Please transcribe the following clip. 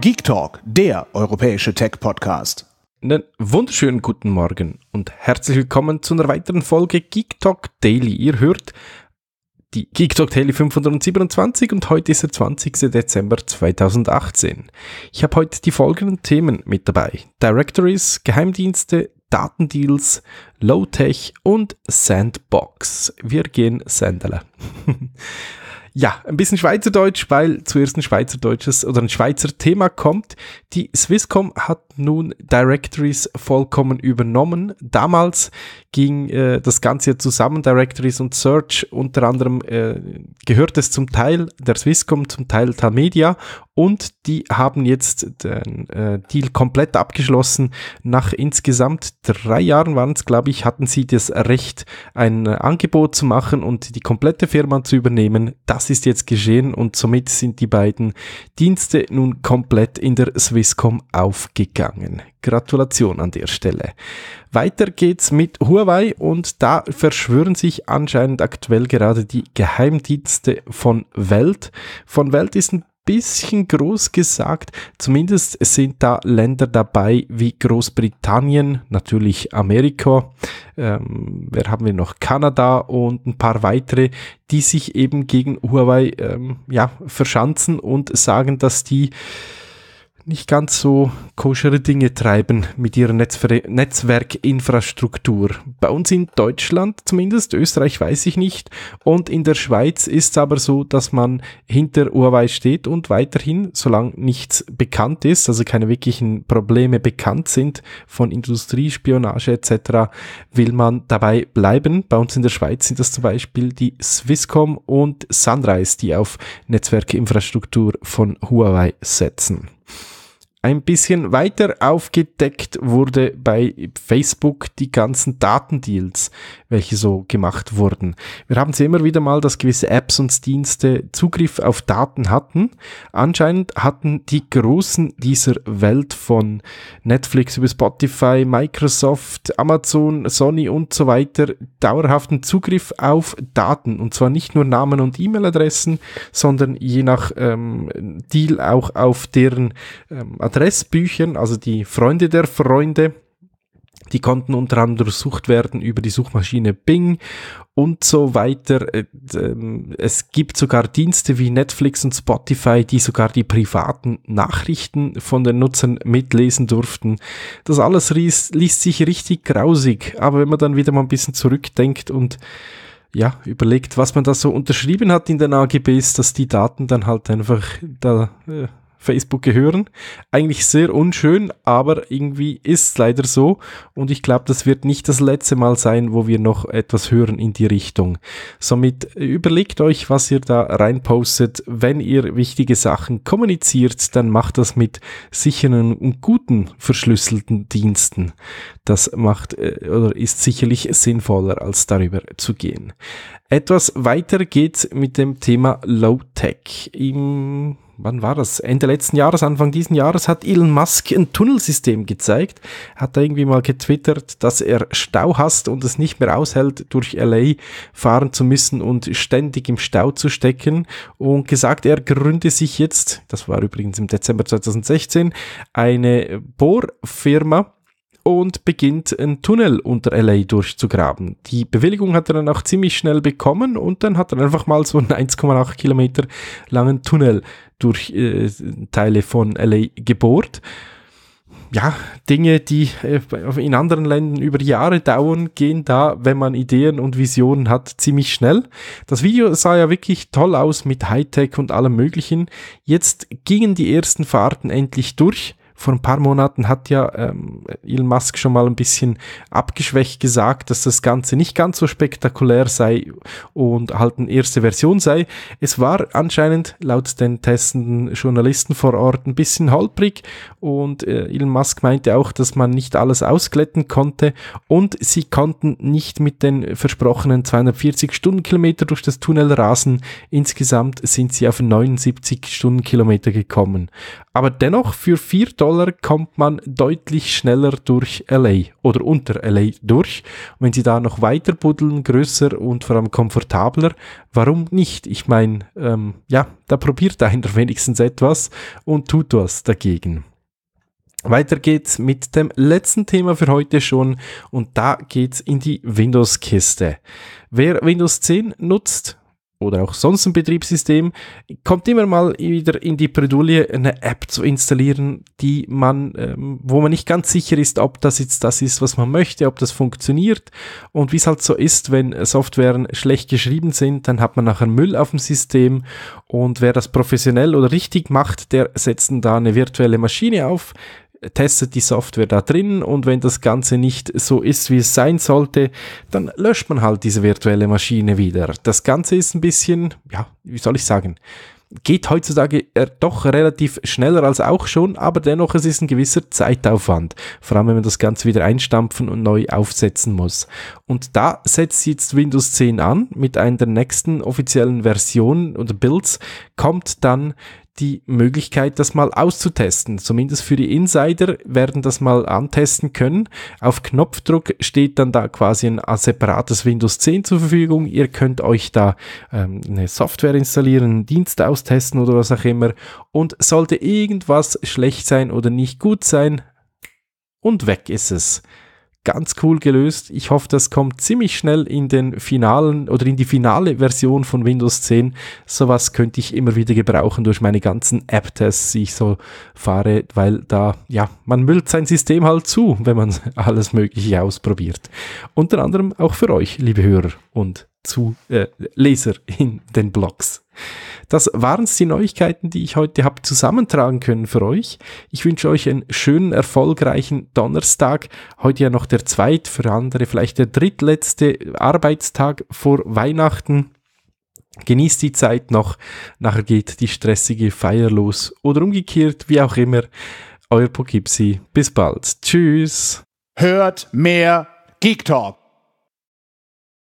Geek Talk, der europäische Tech-Podcast. Einen wunderschönen guten Morgen und herzlich willkommen zu einer weiteren Folge Geek Talk Daily. Ihr hört die Geek Talk Daily 527 und heute ist der 20. Dezember 2018. Ich habe heute die folgenden Themen mit dabei: Directories, Geheimdienste, Datendeals, Low-Tech und Sandbox. Wir gehen Sandele. Ja, ein bisschen Schweizerdeutsch, weil zuerst ein schweizerdeutsches oder ein Schweizer Thema kommt. Die Swisscom hat nun Directories vollkommen übernommen. Damals ging das Ganze ja zusammen, Directories und Search. Unter anderem gehört es zum Teil der Swisscom, zum Teil Tamedia. Und die haben jetzt den Deal komplett abgeschlossen. Nach insgesamt 3 Jahren waren es, glaube ich, hatten sie das Recht, ein Angebot zu machen und die komplette Firma zu übernehmen. Das ist jetzt geschehen und somit sind die beiden Dienste nun komplett in der Swisscom aufgegangen. Gratulation an der Stelle. Weiter geht's mit Huawei und da verschwören sich anscheinend aktuell gerade die Geheimdienste von Welt. Von Welt ist ein bisschen groß gesagt, zumindest sind da Länder dabei wie Großbritannien, natürlich Amerika, wer haben wir noch, Kanada und ein paar weitere, die sich eben gegen Huawei verschanzen und sagen, dass die nicht ganz so koschere Dinge treiben mit ihrer Netzwerkinfrastruktur. Bei uns in Deutschland zumindest, Österreich weiß ich nicht, und in der Schweiz ist es aber so, dass man hinter Huawei steht und weiterhin, solange nichts bekannt ist, also keine wirklichen Probleme bekannt sind von Industriespionage etc., will man dabei bleiben. Bei uns in der Schweiz sind das zum Beispiel die Swisscom und Sunrise, die auf Netzwerkinfrastruktur von Huawei setzen. Ein bisschen weiter aufgedeckt wurde bei Facebook die ganzen Datendeals, welche so gemacht wurden. Wir haben es immer wieder mal, dass gewisse Apps und Dienste Zugriff auf Daten hatten. Anscheinend hatten die Großen dieser Welt von Netflix über Spotify, Microsoft, Amazon, Sony und so weiter dauerhaften Zugriff auf Daten. Und zwar nicht nur Namen und E-Mail-Adressen, sondern je nach Deal auch auf deren Adressbüchern, also die Freunde der Freunde, die konnten unter anderem durchsucht werden über die Suchmaschine Bing und so weiter. Es gibt sogar Dienste wie Netflix und Spotify, die sogar die privaten Nachrichten von den Nutzern mitlesen durften. Das alles liest sich richtig grausig, aber wenn man dann wieder mal ein bisschen zurückdenkt und ja, überlegt, was man da so unterschrieben hat in den AGBs, dass die Daten dann halt einfach da Facebook gehören. Eigentlich sehr unschön, aber irgendwie ist es leider so und ich glaube, das wird nicht das letzte Mal sein, wo wir noch etwas hören in die Richtung. Somit überlegt euch, was ihr da reinpostet. Wenn ihr wichtige Sachen kommuniziert, dann macht das mit sicheren und guten verschlüsselten Diensten. Das macht oder ist sicherlich sinnvoller, als darüber zu gehen. Etwas weiter geht's mit dem Thema Low-Tech. Wann war das? Ende letzten Jahres, Anfang diesen Jahres hat Elon Musk ein Tunnelsystem gezeigt. Hat da irgendwie mal getwittert, dass er Stau hasst und es nicht mehr aushält, durch LA fahren zu müssen und ständig im Stau zu stecken. Und gesagt, er gründe sich jetzt, das war übrigens im Dezember 2016, eine Bohrfirma und beginnt einen Tunnel unter LA durchzugraben. Die Bewilligung hat er dann auch ziemlich schnell bekommen und dann hat er einfach mal so einen 1,8 Kilometer langen Tunnel durch Teile von LA gebohrt. Ja, Dinge, die in anderen Ländern über Jahre dauern, gehen da, wenn man Ideen und Visionen hat, ziemlich schnell. Das Video sah ja wirklich toll aus mit Hightech und allem Möglichen. Jetzt gingen die ersten Fahrten endlich durch. Vor ein paar Monaten hat ja Elon Musk schon mal ein bisschen abgeschwächt gesagt, dass das Ganze nicht ganz so spektakulär sei und halt eine erste Version sei. Es war anscheinend laut den testenden Journalisten vor Ort ein bisschen holprig und Elon Musk meinte auch, dass man nicht alles ausglätten konnte und sie konnten nicht mit den versprochenen 240 Stundenkilometer durch das Tunnel rasen. Insgesamt sind sie auf 79 Stundenkilometer gekommen. Aber dennoch für $4 Dollar kommt man deutlich schneller durch LA oder unter LA durch. Und wenn sie da noch weiter buddeln, größer und vor allem komfortabler, warum nicht? Ich meine, da probiert einer wenigstens etwas und tut was dagegen. Weiter geht's mit dem letzten Thema für heute schon und da geht's in die Windows-Kiste. Wer Windows 10 nutzt oder auch sonst ein Betriebssystem, kommt immer mal wieder in die Bredouille, eine App zu installieren, die man, wo man nicht ganz sicher ist, ob das jetzt das ist, was man möchte, ob das funktioniert. Und wie es halt so ist, wenn Softwaren schlecht geschrieben sind, dann hat man nachher Müll auf dem System. Und wer das professionell oder richtig macht, der setzt dann da eine virtuelle Maschine auf, testet die Software da drin und wenn das Ganze nicht so ist, wie es sein sollte, dann löscht man halt diese virtuelle Maschine wieder. Das Ganze ist ein bisschen, geht heutzutage doch relativ schneller als auch schon, aber dennoch, es ist ein gewisser Zeitaufwand, vor allem wenn man das Ganze wieder einstampfen und neu aufsetzen muss. Und da setzt jetzt Windows 10 an, mit einer der nächsten offiziellen Versionen oder Builds kommt dann die Möglichkeit, das mal auszutesten. Zumindest für die Insider werden das mal antesten können. Auf Knopfdruck steht dann da quasi ein separates Windows 10 zur Verfügung. Ihr könnt euch da eine Software installieren, einen Dienst austesten oder was auch immer. Und sollte irgendwas schlecht sein oder nicht gut sein, und weg ist es. Ganz cool gelöst. Ich hoffe, das kommt ziemlich schnell in den finalen oder in die finale Version von Windows 10. Sowas könnte ich immer wieder gebrauchen durch meine ganzen App-Tests, die ich so fahre, weil da, man müllt sein System halt zu, wenn man alles Mögliche ausprobiert. Unter anderem auch für euch, liebe Hörer und Leser in den Blogs. Das waren es die Neuigkeiten, die ich heute habe zusammentragen können für euch. Ich wünsche euch einen schönen, erfolgreichen Donnerstag. Heute ja noch der zweite, für andere vielleicht der drittletzte Arbeitstag vor Weihnachten. Genießt die Zeit noch, nachher geht die stressige Feier los oder umgekehrt, wie auch immer. Euer Poughkeepsie, bis bald. Tschüss. Hört mehr Geek Talk.